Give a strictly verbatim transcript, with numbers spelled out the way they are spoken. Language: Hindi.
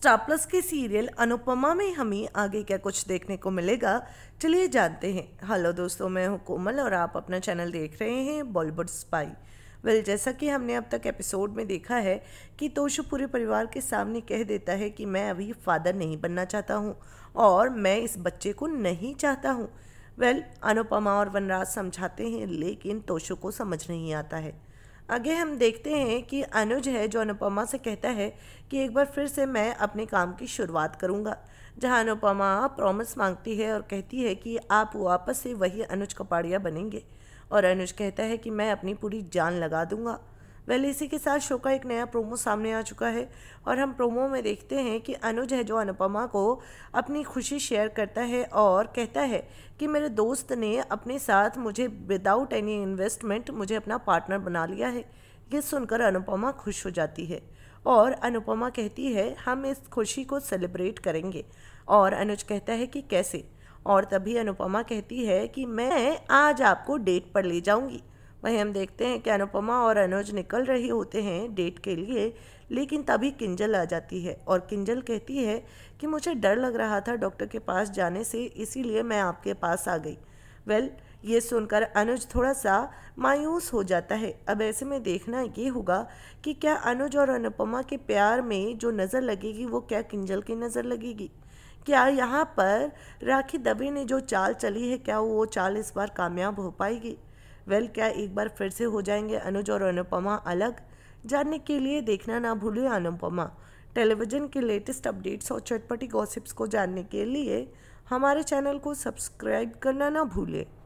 स्टार प्लस की सीरियल अनुपमा में हमें आगे क्या कुछ देखने को मिलेगा, चलिए जानते हैं। हेलो दोस्तों, मैं हूं कोमल और आप अपना चैनल देख रहे हैं बॉलीवुड स्पाई। वेल, जैसा कि हमने अब तक एपिसोड में देखा है कि तोशु पूरे परिवार के सामने कह देता है कि मैं अभी फादर नहीं बनना चाहता हूँ और मैं इस बच्चे को नहीं चाहता हूँ। वेल, अनुपमा और वनराज समझाते हैं लेकिन तोशु को समझ नहीं आता है। आगे हम देखते हैं कि अनुज है जो अनुपमा से कहता है कि एक बार फिर से मैं अपने काम की शुरुआत करूंगा, जहां अनुपमा प्रॉमिस मांगती है और कहती है कि आप वापस से वही अनुज कपाड़िया बनेंगे और अनुज कहता है कि मैं अपनी पूरी जान लगा दूंगा। वेल, इसी के साथ शो का एक नया प्रोमो सामने आ चुका है और हम प्रोमो में देखते हैं कि अनुज है जो अनुपमा को अपनी खुशी शेयर करता है और कहता है कि मेरे दोस्त ने अपने साथ मुझे विदाउट एनी इन्वेस्टमेंट मुझे अपना पार्टनर बना लिया है। ये सुनकर अनुपमा खुश हो जाती है और अनुपमा कहती है हम इस खुशी को सेलिब्रेट करेंगे और अनुज कहता है कि कैसे, और तभी अनुपमा कहती है कि मैं आज आपको डेट पर ले जाऊँगी। वहीं हम देखते हैं कि अनुपमा और अनुज निकल रहे होते हैं डेट के लिए, लेकिन तभी किंजल आ जाती है और किंजल कहती है कि मुझे डर लग रहा था डॉक्टर के पास जाने से, इसीलिए मैं आपके पास आ गई। वेल, ये सुनकर अनुज थोड़ा सा मायूस हो जाता है। अब ऐसे में देखना ये होगा कि क्या अनुज और अनुपमा के प्यार में जो नज़र लगेगी वो क्या किंजल की नज़र लगेगी। क्या यहाँ पर राखी दबे ने जो चाल चली है, क्या वो चाल इस बार कामयाब हो पाएगी। वेल, क्या एक बार फिर से हो जाएंगे अनुज और अनुपमा अलग। जानने के लिए देखना ना भूलें अनुपमा। टेलीविज़न के लेटेस्ट अपडेट्स और चटपटी गॉसिप्स को जानने के लिए हमारे चैनल को सब्सक्राइब करना ना भूलें।